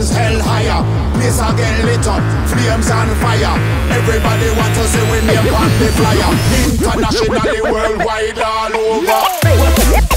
vibrations hell higher. Place are getting lit up, flames and fire. Everybody wants to see we name on the flyer. Internationally, worldwide, all over.